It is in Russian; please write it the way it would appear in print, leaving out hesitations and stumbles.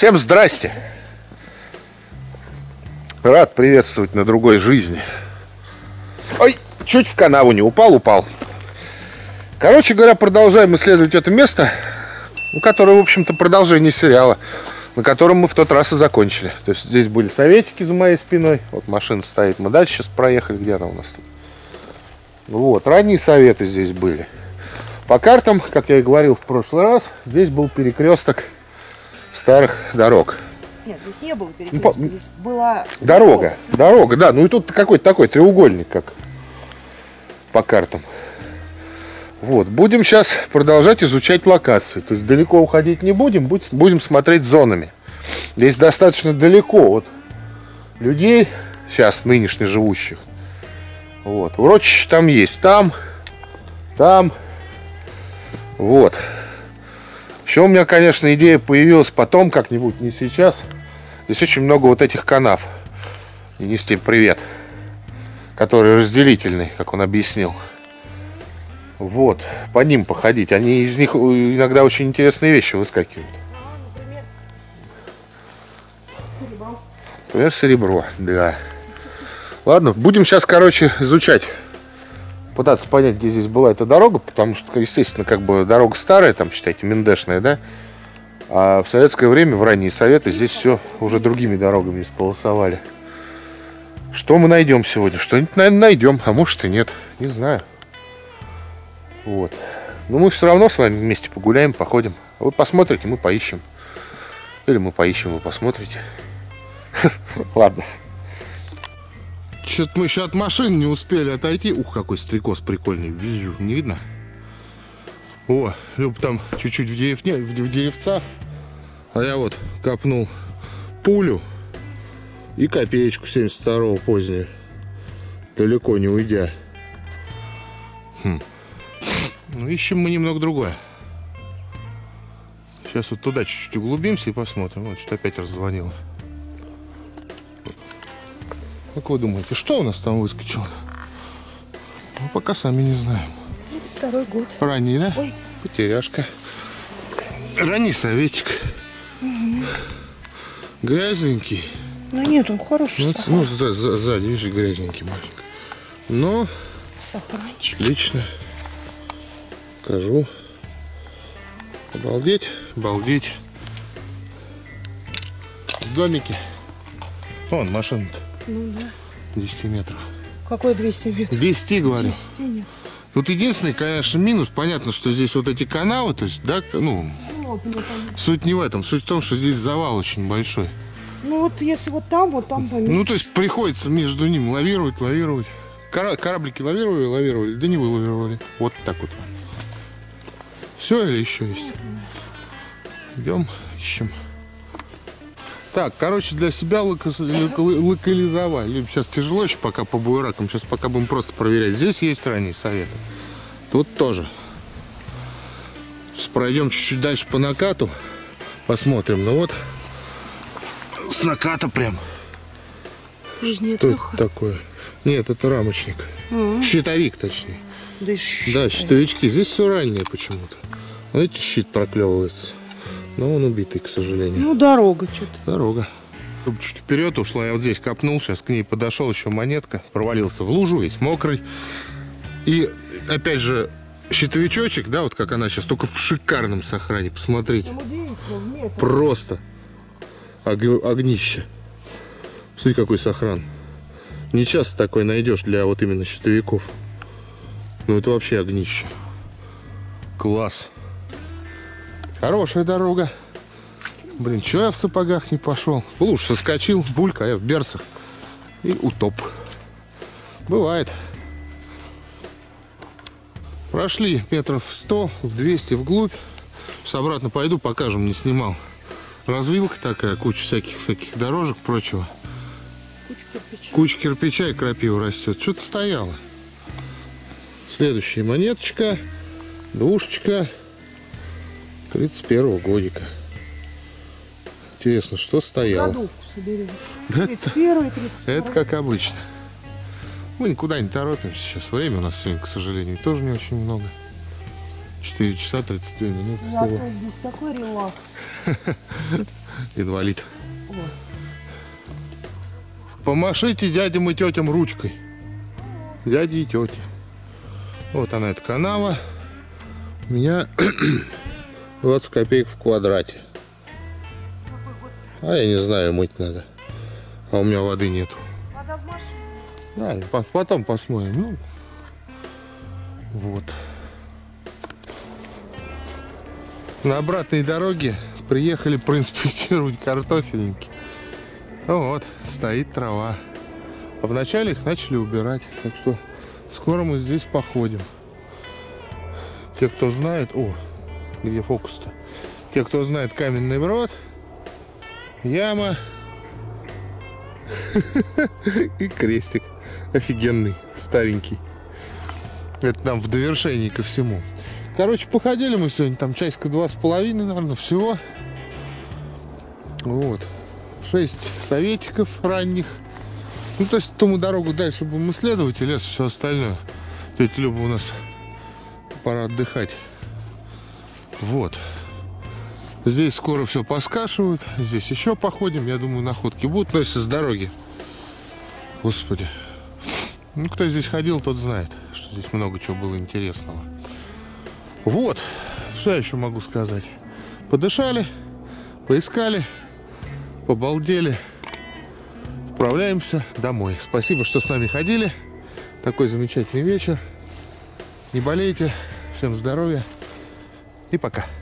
Всем здрасте! Рад приветствовать на другой жизни. Ой, чуть в канаву не упал. Короче говоря, продолжаем исследовать это место, которое, в общем-то, продолжение сериала, на котором мы в тот раз и закончили. То есть здесь были советики за моей спиной. Вот машина стоит. Мы дальше сейчас проехали. Где она у нас тут? Вот, ранние советы здесь были. По картам, как я и говорил в прошлый раз, здесь был перекресток старых дорог. Нет, здесь не было перекрестка, здесь была... Дорога, да. Ну и тут какой-то такой треугольник, как по картам. Вот, будем сейчас продолжать изучать локации. То есть далеко уходить не будем, будем смотреть зонами. Здесь достаточно далеко от людей, сейчас нынешне живущих. Вот, урочище там есть, там. Вот. Еще у меня, конечно, идея появилась потом, как-нибудь, не сейчас. Здесь очень много вот этих канав. Нести привет. Который разделительный, как он объяснил. Вот. По ним походить. Они из них иногда очень интересные вещи выскакивают. Например, серебро. Да. Ладно, будем сейчас, короче, изучать. Пытаться понять, где здесь была эта дорога, потому что, естественно, как бы дорога старая, там, считайте, миндешная, да? А в советское время, в ранние советы, здесь все уже другими дорогами сполосовали. Что мы найдем сегодня? Что-нибудь, наверное, найдем, а может и нет. Не знаю. Вот. Но мы все равно с вами вместе погуляем, походим. А вы посмотрите, мы поищем. Или мы поищем, вы посмотрите. Ладно. Что-то мы еще от машины не успели отойти. Ух, какой стрекоз прикольный. Не видно? О, Люб там чуть-чуть в деревцах. А я вот копнул пулю и копеечку 72-го позднее. Далеко не уйдя. Ну, ищем мы немного другое. Сейчас вот туда чуть-чуть углубимся и посмотрим. Вот, что-то опять раззвонило. Как вы думаете, что у нас там выскочило? Ну, пока сами не знаем. 32-й год. Ранний, да? Ой. Потеряшка. Ранний советик. Угу. Грязненький. Ну нет, он хороший. Вот, ну, да, сзади, видишь, грязненький маленький. Но сахаранчик. Отлично. Покажу. Обалдеть, обалдеть. Домики. Вон машина-то. Ну да. 200 метров. Какое 200 метров? 10, говорю. 10 нет. Тут единственный, конечно, минус. Понятно, что здесь вот эти канавы, то есть, да, ну, суть не в этом. Суть в том, что здесь завал очень большой. Ну вот если вот там поменьше. Ну то есть приходится между ним лавировать. Кораблики лавировали, да не вылавировали. Вот так вот. Все или еще есть? Идем, ищем. Так, короче, для себя локализовали. Сейчас тяжело еще пока по буеракам. Сейчас пока будем просто проверять. Здесь есть ранние советы. Тут тоже. Сейчас пройдем чуть-чуть дальше по накату. Посмотрим. Ну вот. С наката прям. Что это такое? Нет, это рамочник. Щитовик, точнее. Да, щитовички. Здесь все раннее почему-то. Видите, щит проклевывается. Но он убитый, к сожалению. Ну, дорога что-то. Дорога. Чуть вперед ушла, я вот здесь копнул, сейчас к ней подошел, еще монетка. Провалился в лужу, весь мокрый. И, опять же, щитовичочек, да, вот как она сейчас, только в шикарном сохране, посмотрите. Просто огнище. Смотрите, какой сохран. Не часто такой найдешь для вот именно щитовиков. Ну, это вообще огнище. Класс. Хорошая дорога. Блин, чего я в сапогах не пошел? Лучше соскочил, булька, а я в берцах. И утоп. Бывает. Прошли метров 100, 200 вглубь. Сейчас обратно пойду, покажем, не снимал. Развилка такая, куча всяких дорожек, прочего. Куча кирпича и крапива растет. Что-то стояло. Следующая монеточка. Двушечка. 31-го годика. Интересно, что стояло? Кладовку соберем. 31-й, 32-й. Это как обычно. Мы никуда не торопимся сейчас. Время у нас сегодня, к сожалению, тоже не очень много. 4 часа 32 минуты. Зато здесь такой релакс. инвалид. О. Помашите дядям и тетям ручкой. Дяди и тети. Вот она, эта канава. У меня 20 копеек в квадрате. А я не знаю, мыть надо. А у меня воды нету. Вода в машине. Да, потом посмотрим. Ну, вот. На обратной дороге приехали проинспектировать картофельники. Ну вот, стоит трава. А вначале их начали убирать. Так что скоро мы здесь походим. Те, кто знает... О, где фокус-то? Те, кто знает каменный брод, яма и крестик. Офигенный, старенький. Это нам в довершении ко всему. Короче, походили мы сегодня, там часика 2,5, наверное, всего. Вот. 6 советиков ранних. Ну, то есть, тому дорогу дальше будем исследовать, и лес, все остальное. Тетя Люба у нас пора отдыхать. Вот. Здесь скоро все поскашивают. Здесь еще походим. Я думаю, находки будут, но если с дороги. Господи. Ну, кто здесь ходил, тот знает, что здесь много чего было интересного. Вот. Что я еще могу сказать? Подышали, поискали, побалдели. Отправляемся домой. Спасибо, что с нами ходили. Такой замечательный вечер. Не болейте. Всем здоровья. И пока.